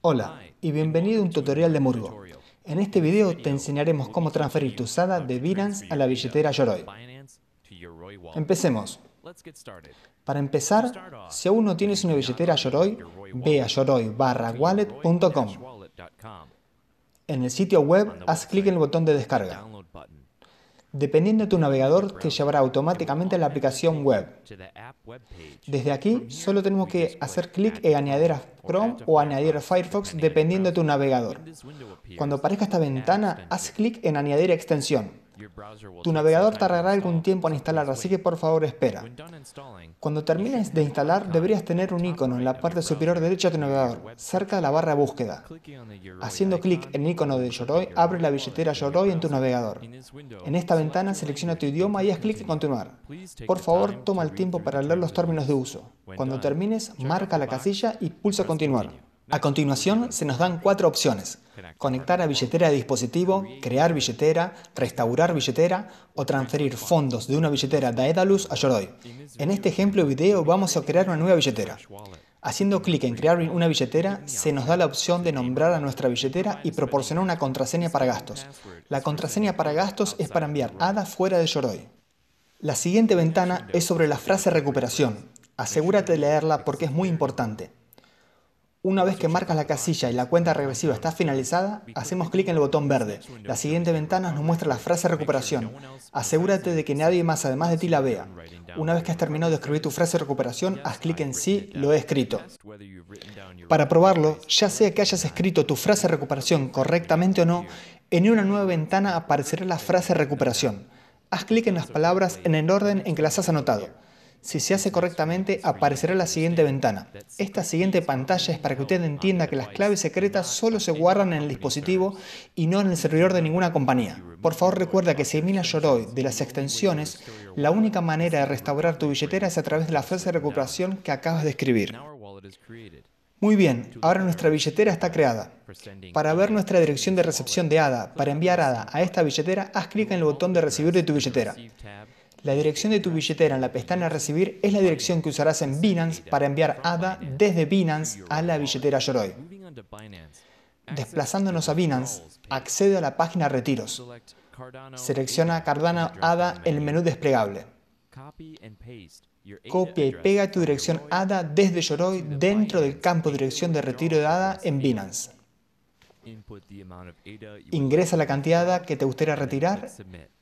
Hola y bienvenido a un tutorial de EMURGO. En este video te enseñaremos cómo transferir tu ADA de Binance a la billetera Yoroi. Empecemos. Para empezar, si aún no tienes una billetera Yoroi, ve a yoroi-wallet.com. En el sitio web, haz clic en el botón de descarga. Dependiendo de tu navegador, te llevará automáticamente a la aplicación web. Desde aquí, solo tenemos que hacer clic en añadir a Chrome o añadir a Firefox, dependiendo de tu navegador. Cuando aparezca esta ventana, haz clic en añadir extensión. Tu navegador tardará algún tiempo en instalar, así que por favor espera. Cuando termines de instalar, deberías tener un icono en la parte superior derecha de tu navegador, cerca de la barra de búsqueda. Haciendo clic en el icono de Yoroi, abre la billetera Yoroi en tu navegador. En esta ventana, selecciona tu idioma y haz clic en continuar. Por favor, toma el tiempo para leer los términos de uso. Cuando termines, marca la casilla y pulsa continuar. A continuación, se nos dan 4 opciones: conectar a billetera de dispositivo, crear billetera, restaurar billetera o transferir fondos de una billetera Daedalus a Yoroi. En este ejemplo video vamos a crear una nueva billetera. Haciendo clic en crear una billetera, se nos da la opción de nombrar a nuestra billetera y proporcionar una contraseña para gastos. La contraseña para gastos es para enviar ADA fuera de Yoroi. La siguiente ventana es sobre la frase recuperación. Asegúrate de leerla porque es muy importante. Una vez que marcas la casilla y la cuenta regresiva está finalizada, hacemos clic en el botón verde. La siguiente ventana nos muestra la frase recuperación. Asegúrate de que nadie más además de ti la vea. Una vez que has terminado de escribir tu frase de recuperación, haz clic en sí, lo he escrito. Para probarlo, ya sea que hayas escrito tu frase de recuperación correctamente o no, en una nueva ventana aparecerá la frase de recuperación. Haz clic en las palabras en el orden en que las has anotado. Si se hace correctamente, aparecerá la siguiente ventana. Esta siguiente pantalla es para que usted entienda que las claves secretas solo se guardan en el dispositivo y no en el servidor de ninguna compañía. Por favor, recuerda que si miras Yoroi de las extensiones, la única manera de restaurar tu billetera es a través de la frase de recuperación que acabas de escribir. Muy bien, ahora nuestra billetera está creada. Para ver nuestra dirección de recepción de ADA, para enviar ADA a esta billetera, haz clic en el botón de recibir de tu billetera. La dirección de tu billetera en la pestaña Recibir es la dirección que usarás en Binance para enviar ADA desde Binance a la billetera Yoroi. Desplazándonos a Binance, accede a la página Retiros. Selecciona Cardano ADA en el menú desplegable. Copia y pega tu dirección ADA desde Yoroi dentro del campo Dirección de Retiro de ADA en Binance. Ingresa la cantidad de ADA que te gustaría retirar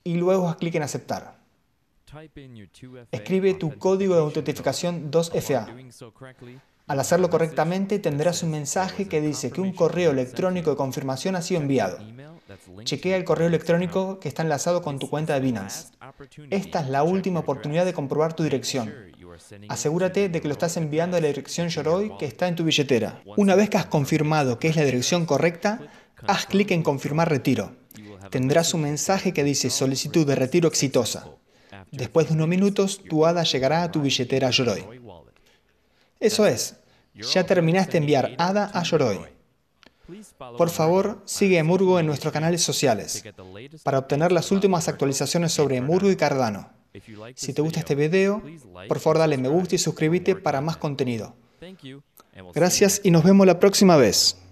y luego haz clic en Aceptar. Escribe tu código de autentificación 2FA. Al hacerlo correctamente, tendrás un mensaje que dice que un correo electrónico de confirmación ha sido enviado. Chequea el correo electrónico que está enlazado con tu cuenta de Binance. Esta es la última oportunidad de comprobar tu dirección. Asegúrate de que lo estás enviando a la dirección Yoroi que está en tu billetera. Una vez que has confirmado que es la dirección correcta, haz clic en Confirmar retiro. Tendrás un mensaje que dice Solicitud de retiro exitosa. Después de unos minutos, tu ADA llegará a tu billetera Yoroi. Eso es, ya terminaste de enviar ADA a Yoroi. Por favor, sigue EMURGO en nuestros canales sociales para obtener las últimas actualizaciones sobre EMURGO y Cardano. Si te gusta este video, por favor dale me gusta y suscríbete para más contenido. Gracias y nos vemos la próxima vez.